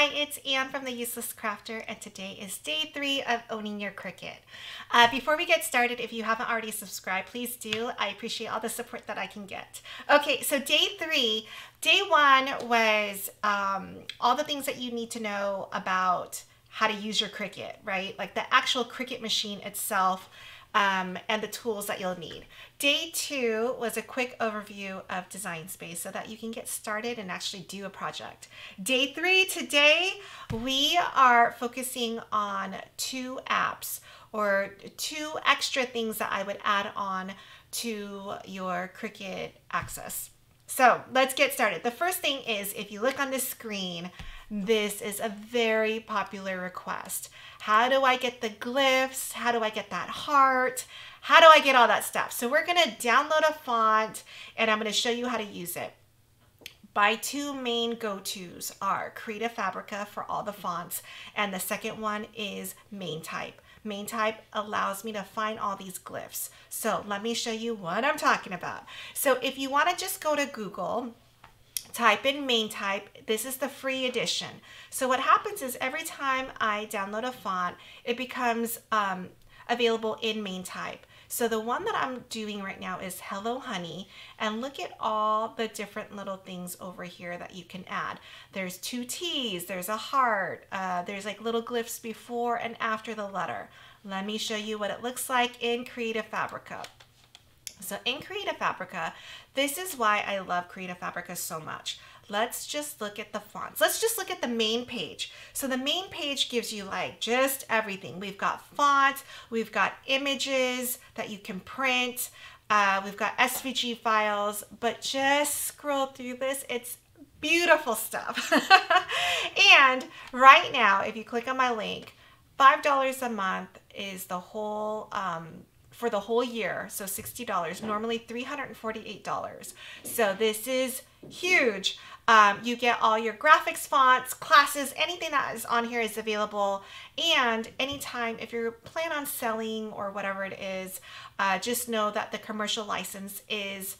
Hi, it's Anne from The Useless Crafter, and today is day 3 of owning your Cricut. Before we get started, if you haven't already subscribed, please do. I appreciate all the support that I can get. Okay, so day 3. Day 1 was all the things that you need to know about how to use your Cricut, right? Like the actual Cricut machine itself and the tools that you'll need. Day 2 was a quick overview of Design Space so that you can get started and actually do a project. Day 3, today we are focusing on 2 apps or 2 extra things that I would add on to your Cricut Access. So let's get started. The first thing is, if you look on the screen, this is a very popular request. How do I get the glyphs? How do I get that heart? How do I get all that stuff? So we're gonna download a font and I'm gonna show you how to use it. My 2 main go-tos are Creative Fabrica for all the fonts, and the second one is Main Type. Main Type allows me to find all these glyphs. So let me show you what I'm talking about. So if you wanna just go to Google, type in Main Type. This is the free edition. So what happens is every time I download a font, it becomes available in Main Type. So the one that I'm doing right now is Hello Honey, and look at all the different little things over here that you can add. There's 2 T's, there's a heart, there's like little glyphs before and after the letter. Let me show you what it looks like in Creative Fabrica. So in Creative Fabrica, this is why I love Creative Fabrica so much. Let's just look at the fonts. Let's just look at the main page. So the main page gives you like just everything. We've got fonts, we've got images that you can print, we've got SVG files, but just scroll through this. It's beautiful stuff. And right now, if you click on my link, $5 a month is the whole, for the whole year, so $60, normally $348. So this is huge. You get all your graphics, fonts, classes, anything that is on here is available. And anytime, if you plan on selling or whatever it is, just know that the commercial license is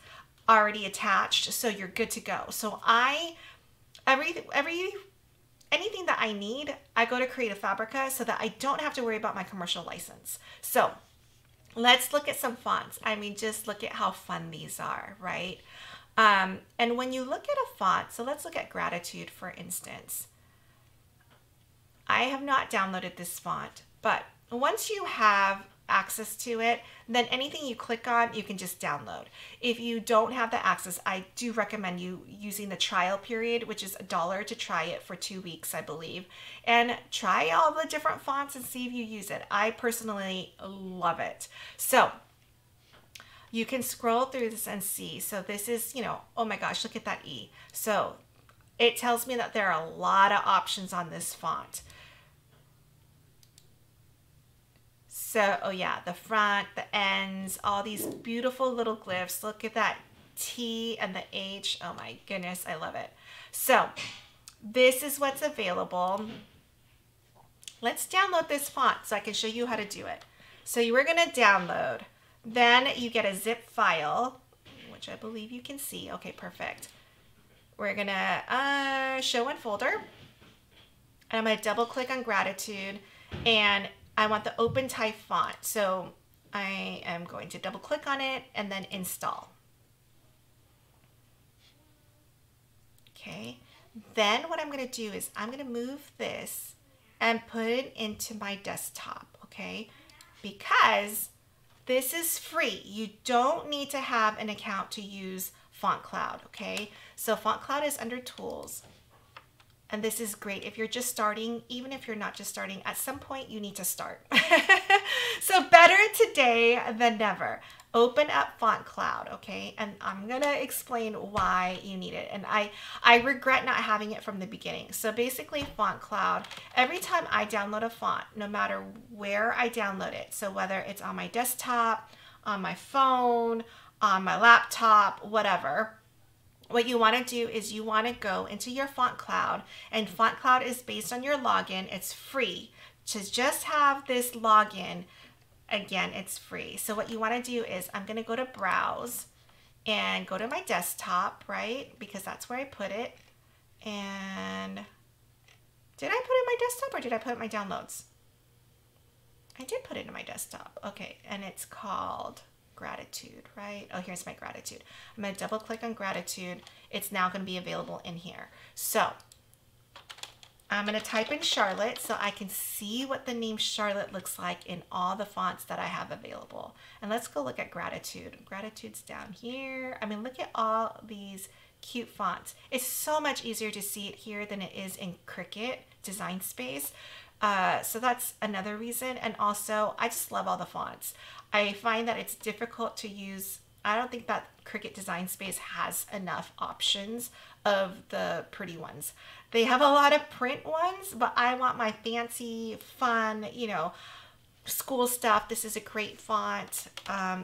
already attached, so you're good to go. So anything that I need, I go to Creative Fabrica so that I don't have to worry about my commercial license. So let's look at some fonts. I mean, just look at how fun these are, right? And when you look at a font, so let's look at Gratitude, for instance. I have not downloaded this font, but once you have access to it, then anything you click on, you can just download. If you don't have the access, I do recommend you using the trial period, which is $1 to try it for 2 weeks, I believe, and try all the different fonts and see if you use it. I personally love it. So you can scroll through this and see. So this is, you know, oh my gosh, look at that E. So it tells me that there are a lot of options on this font. So, oh yeah, the front, the ends, all these beautiful little glyphs. Look at that T and the H. Oh my goodness, I love it. So this is what's available. Let's download this font so I can show you how to do it. So you were gonna download, then you get a zip file, which I believe you can see. Okay, perfect. We're gonna show in folder, and I'm gonna double click on Gratitude, and I want the open type font. So I am going to double click on it and then install. Okay, then what I'm gonna do is I'm gonna move this and put it into my desktop, okay? Because this is free. You don't need to have an account to use FontCloud, okay? So FontCloud is under Tools. And this is great if you're just starting. Even if you're not just starting, at some point you need to start. So better today than never. Open up FontCloud, okay? And I'm gonna explain why you need it. And I regret not having it from the beginning. So basically FontCloud, every time I download a font, no matter where I download it, so whether it's on my desktop, on my phone, on my laptop, whatever, what you want to do is you want to go into your FontCloud, and FontCloud is based on your login. It's free to just have this login. Again, it's free. So what you want to do is I'm going to go to Browse and go to my desktop, right? Because that's where I put it. And desktop or did I put it in my downloads? I did put it in my desktop. Okay, and it's called gratitude, right? Oh, here's my gratitude. I'm going to double click on gratitude. It's now going to be available in here. So I'm going to type in Charlotte so I can see what the name Charlotte looks like in all the fonts that I have available. And let's go look at gratitude. Gratitude's down here. I mean, look at all these cute fonts. It's so much easier to see it here than it is in Cricut Design Space. So that's another reason. And also, I just love all the fonts. I find that it's difficult to use. I don't think that Cricut Design Space has enough options of the pretty ones. They have a lot of print ones, but I want my fancy, fun, you know, school stuff. This is a great font.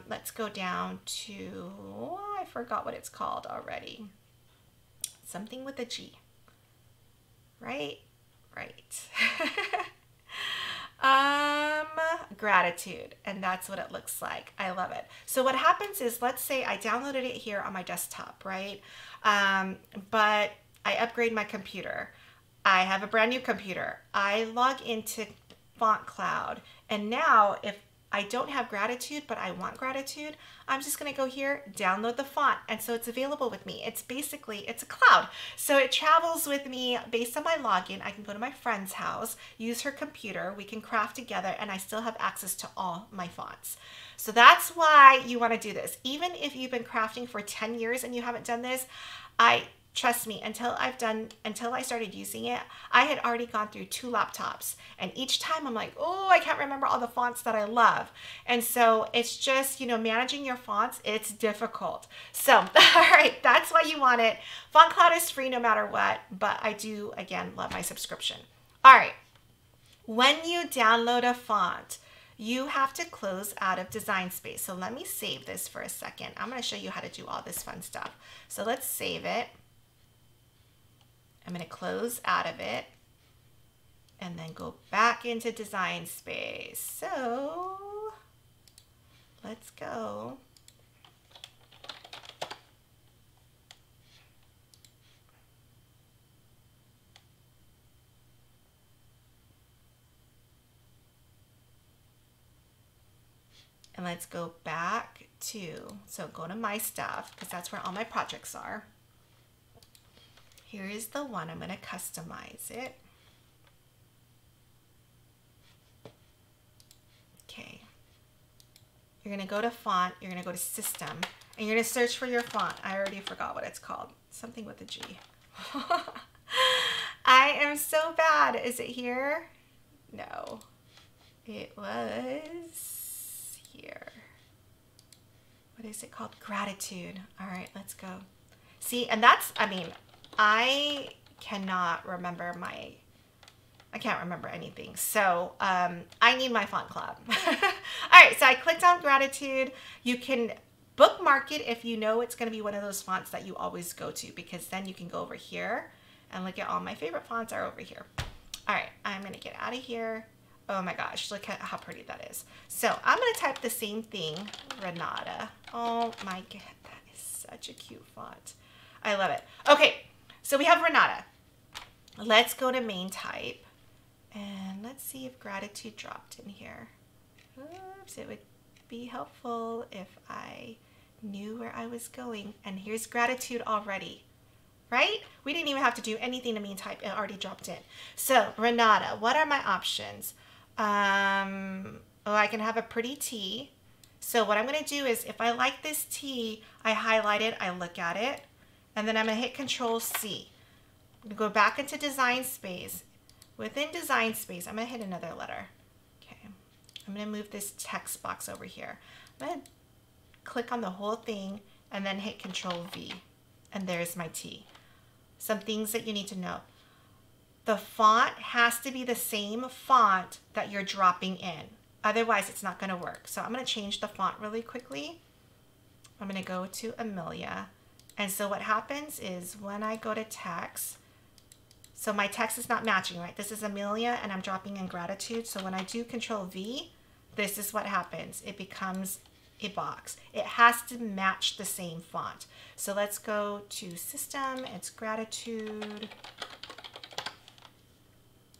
Let's go down to, oh, I forgot what it's called already. Something with a G, right? Right. Gratitude, and that's what it looks like. I love it. So what happens is, let's say I downloaded it here on my desktop, right? But I upgrade my computer. I have a brand new computer. I log into FontCloud, and now if I don't have gratitude, but I want gratitude, I'm just going to go here, download the font. And so it's available with me. It's basically, it's a cloud. So it travels with me based on my login. I can go to my friend's house, use her computer. We can craft together, and I still have access to all my fonts. So that's why you want to do this. Even if you've been crafting for 10 years and you haven't done this, trust me, until I started using it, I had already gone through 2 laptops, and each time I'm like, oh, I can't remember all the fonts that I love. And so it's just, you know, managing your fonts, it's difficult. So, all right, that's why you want it. FontCloud is free no matter what, but I do, again, love my subscription. All right, when you download a font, you have to close out of Design Space. So let me save this for a second. I'm gonna show you how to do all this fun stuff. So let's save it. I'm going to close out of it and then go back into Design Space. So let's go. And let's go back to, so go to my stuff, because that's where all my projects are. Here is the one. I'm going to customize it. Okay. You're going to go to font. You're going to go to system. And you're going to search for your font. I already forgot what it's called. Something with a G. I am so bad. Is it here? No. It was here. What is it called? Gratitude. All right, let's go. See, and that's, I mean, I cannot remember my, I can't remember anything. So I need my FontCloud. All right, so I clicked on gratitude. You can bookmark it if you know it's going to be one of those fonts that you always go to, because then you can go over here and look at all my favorite fonts are over here. All right, I'm going to get out of here. Oh my gosh, look at how pretty that is. So I'm going to type the same thing, Renata. Oh my God, that is such a cute font. I love it. Okay. So we have Renata. Let's go to main type and let's see if gratitude dropped in here. Oops, it would be helpful if I knew where I was going. And here's gratitude already, right? We didn't even have to do anything to main type. It already dropped in. So Renata, what are my options? Oh, I can have a pretty tea. So what I'm going to do is, if I like this tea, I highlight it, I look at it. And then I'm going to hit Control C. I'm going to go back into Design Space. Within Design Space, I'm going to hit another letter. Okay. I'm going to move this text box over here. I'm going to click on the whole thing and then hit Control V. And there's my T. Some things that you need to know. The font has to be the same font that you're dropping in. Otherwise, it's not going to work. So I'm going to change the font really quickly. I'm going to go to Amelia. And so what happens is, when I go to text, so my text is not matching, right? This is Amelia and I'm dropping in gratitude. So when I do Control V, this is what happens. It becomes a box. It has to match the same font. So let's go to system, it's gratitude.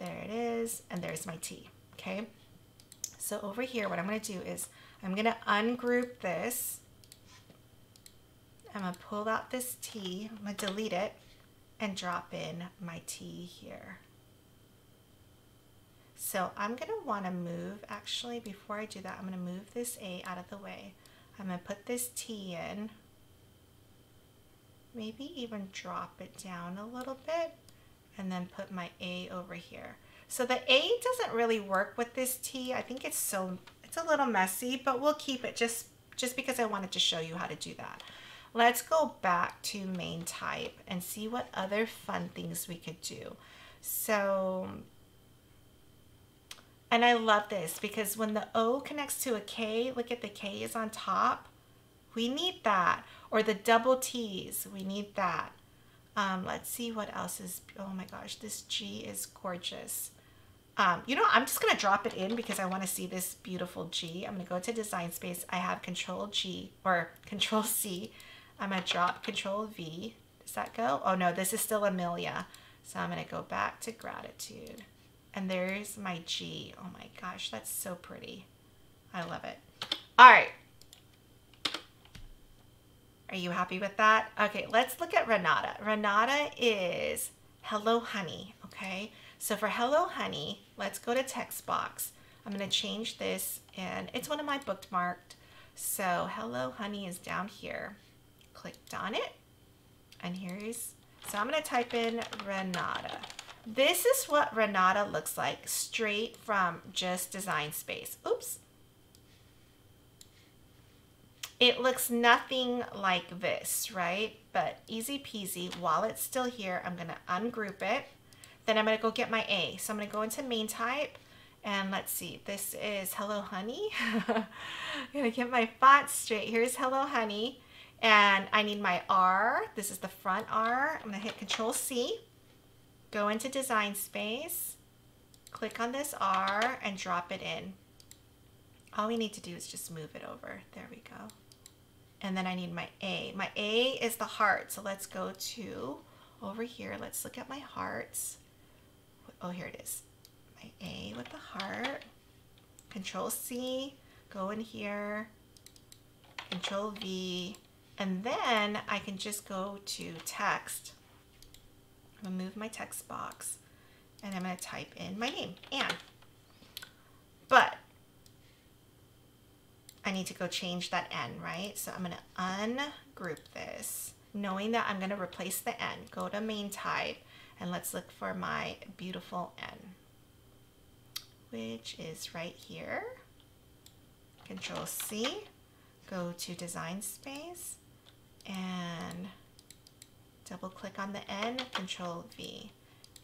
There it is. is, and there's my T, okay? So over here, what I'm gonna do is I'm gonna ungroup this. I'm gonna pull out this T, I'm gonna delete it, and drop in my T here. So I'm gonna wanna move, actually, before I do that, I'm gonna move this A out of the way. I'm gonna put this T in, maybe even drop it down a little bit, and then put my A over here. So the A doesn't really work with this T. I think it's a little messy, but we'll keep it just because I wanted to show you how to do that. Let's go back to main type and see what other fun things we could do. So, and I love this because when the O connects to a K, look at the K is on top. We need that. Or the double T's, we need that. Let's see what else is, oh my gosh, this G is gorgeous. You know, I'm just gonna drop it in because I wanna see this beautiful G. I'm gonna go to Design Space. I have Control G or Control C. I'm gonna drop Control V. Does that go? Oh no, this is still Amelia. So I'm gonna go back to Gratitude. And there's my G. Oh my gosh, that's so pretty. I love it. All right. Are you happy with that? Okay, let's look at Renata. Renata is Hello Honey, okay? So for Hello Honey, let's go to text box. I'm gonna change this and it's one of my bookmarked. So Hello Honey is down here. Clicked on it and so I'm gonna type in Renata. This is what Renata looks like straight from just Design Space. Oops. It looks nothing like this, right? But easy peasy, while it's still here, I'm gonna ungroup it. Then I'm gonna go get my A. So I'm gonna go into main type and let's see, this is Hello Honey. I'm gonna get my font straight. Here's Hello Honey. And I need my R, this is the front R. I'm gonna hit Control C, go into Design Space, click on this R and drop it in. All we need to do is just move it over, there we go. And then I need my A. My A is the heart, so let's go to over here. Let's look at my hearts. Oh, here it is. My A with the heart. Control C, go in here, Control V, and then I can just go to text. I'm gonna move my text box, and I'm gonna type in my name, Anne. But I need to go change that N, right? So I'm gonna ungroup this, knowing that I'm gonna replace the N. Go to main type, and let's look for my beautiful N, which is right here. Control C, go to Design Space, and double click on the N, Control V.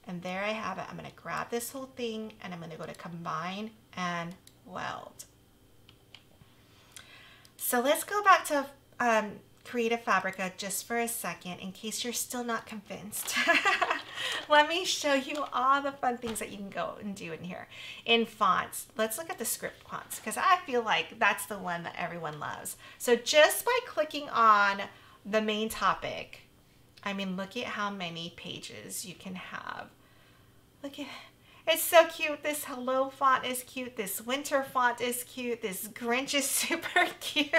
And there I have it. I'm gonna grab this whole thing, and I'm gonna go to Combine and Weld. So let's go back to Creative Fabrica just for a second in case you're still not convinced. Let me show you all the fun things that you can go and do in here. In fonts, let's look at the script fonts because I feel like that's the one that everyone loves. So just by clicking on the main topic, I mean, look at how many pages you can have. Look at it's so cute. This Hello font is cute. This Winter font is cute. This Grinch is super cute.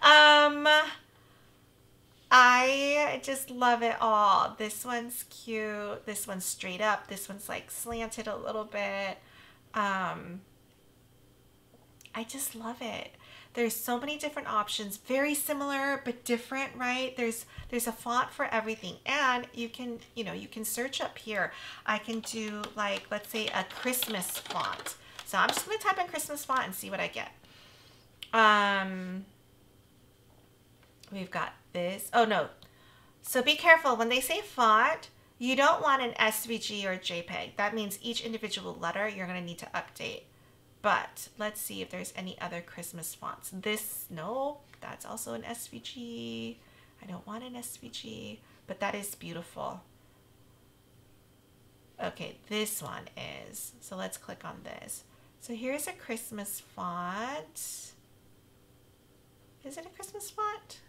I just love it all. This one's cute. This one's straight up. This one's like slanted a little bit. I just love it. There's so many different options, very similar but different, right? There's a font for everything, and you can, you know, you can search up here. I can do like, let's say a Christmas font. So I'm just gonna type in Christmas font and see what I get. We've got this, oh no. So be careful, when they say font, you don't want an SVG or JPEG. That means each individual letter you're gonna need to update. But let's see if there's any other Christmas fonts. This, no, that's also an SVG. I don't want an SVG, but that is beautiful. Okay, this one is. So let's click on this. So here's a Christmas font. Is it a Christmas font?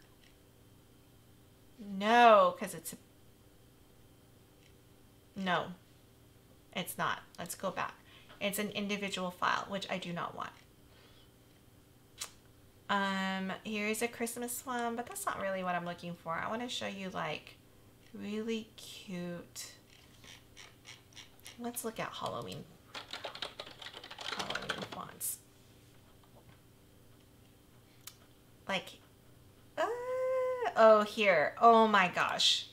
No, because it's a, no. It's not. Let's go back. It's an individual file, which I do not want. Here's a Christmas one, but that's not really what I'm looking for. I want to show you like really cute. Let's look at Halloween fonts. Like, oh, here. Oh my gosh.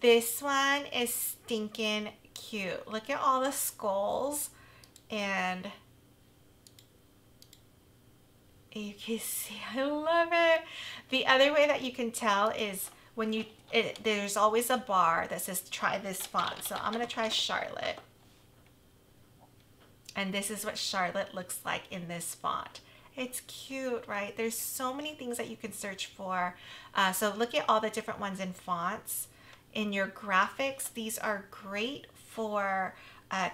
This one is stinking cute. Look at all the skulls, and you can see, I love it. The other way that you can tell is when you, there's always a bar that says try this font. So I'm gonna try Charlotte. And this is what Charlotte looks like in this font. It's cute, right? There's so many things that you can search for. So look at all the different ones in fonts. In your graphics, these are great for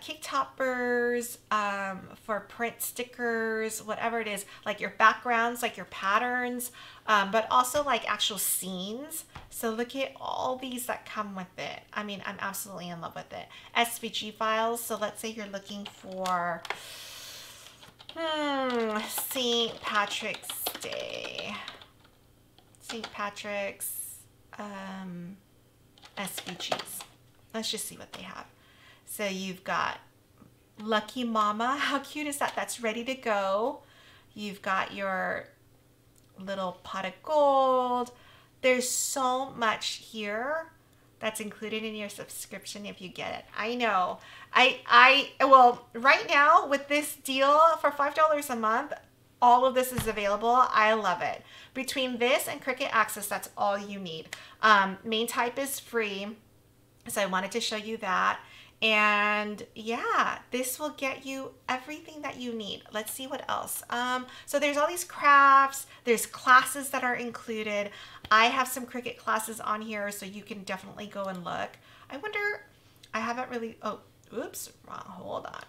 cake toppers, for print stickers, whatever it is, like your backgrounds, like your patterns, but also like actual scenes. So look at all these that come with it. I mean, I'm absolutely in love with it. SVG files. So let's say you're looking for St. Patrick's Day. St. Patrick's SVGs. Let's just see what they have. So you've got Lucky Mama. How cute is that? That's ready to go. You've got your little pot of gold. There's so much here that's included in your subscription if you get it. I know. Well, right now with this deal for $5 a month, all of this is available. I love it. Between this and Cricut Access, that's all you need. Main type is free. So I wanted to show you that. And yeah, this will get you everything that you need. Let's see what else. So there's all these crafts, there's classes that are included. I have some Cricut classes on here, so you can definitely go and look. I wonder, I haven't really, oh, oops, wrong, hold on.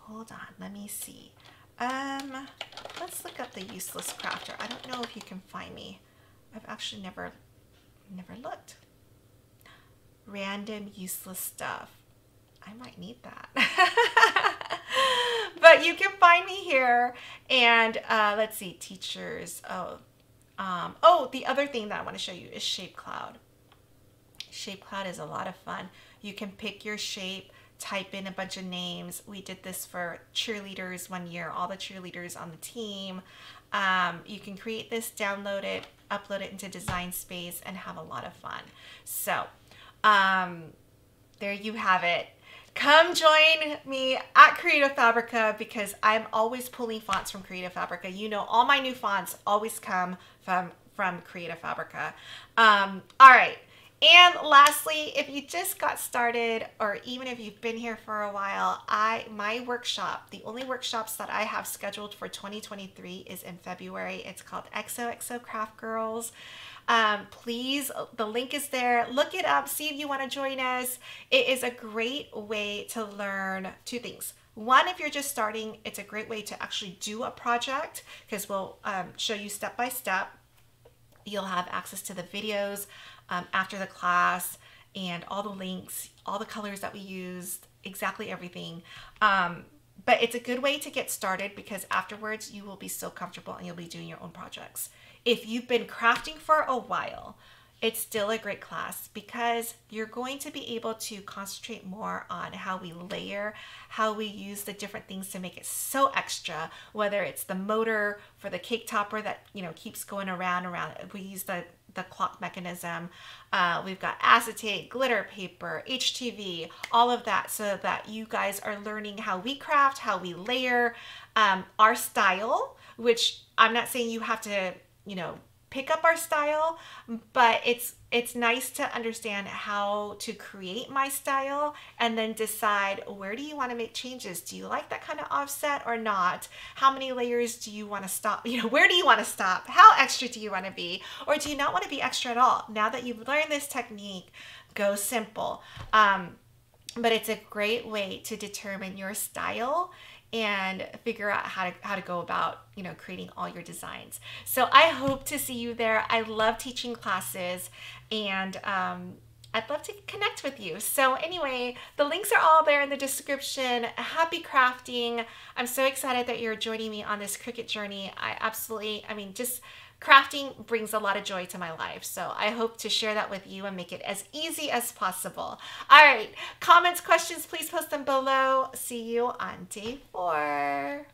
Hold on, let me see. Let's look up The Useless Crafter. I don't know if you can find me. I've actually never looked. Random useless stuff. I might need that. But you can find me here. And let's see, teachers. Oh, the other thing that I want to show you is ShapeCloud. ShapeCloud is a lot of fun. You can pick your shape, type in a bunch of names. We did this for cheerleaders one year, all the cheerleaders on the team. You can create this, download it, upload it into Design Space, and have a lot of fun. So there you have it. Come join me at Creative Fabrica, because I'm always pulling fonts from Creative Fabrica. You know, all my new fonts always come from Creative Fabrica. All right. And lastly, if you just got started, or even if you've been here for a while, my workshop, the only workshops that I have scheduled for 2023 is in February. It's called XOXO Craft Girls. Please, the link is there. Look it up, see if you want to join us. It is a great way to learn two things. One, if you're just starting, it's a great way to actually do a project, because we'll show you step by step. You'll have access to the videos after the class, and all the links, all the colors that we used, exactly everything. But it's a good way to get started, because afterwards you will be so comfortable and you'll be doing your own projects. If you've been crafting for a while, it's still a great class, because you're going to be able to concentrate more on how we layer, how we use the different things to make it so extra, whether it's the motor for the cake topper that, you know, keeps going around. We use the clock mechanism. We've got acetate, glitter paper, HTV, all of that, so that you guys are learning how we craft, how we layer, our style, which I'm not saying you have to, you know, pick up our style, but it's nice to understand how to create my style, and then decide, where do you want to make changes? Do you like that kind of offset or not? How many layers do you want to stop? You know, where do you want to stop? How extra do you want to be? Or do you not want to be extra at all? Now that you've learned this technique, go simple. But it's a great way to determine your style and figure out how to go about, you know, creating all your designs. So I hope to see you there. I love teaching classes, and I'd love to connect with you. So anyway, the links are all there in the description. Happy crafting. I'm so excited that you're joining me on this Cricut journey. I absolutely, I mean, just crafting brings a lot of joy to my life. So I hope to share that with you and make it as easy as possible. All right, comments, questions, please post them below. See you on day 4.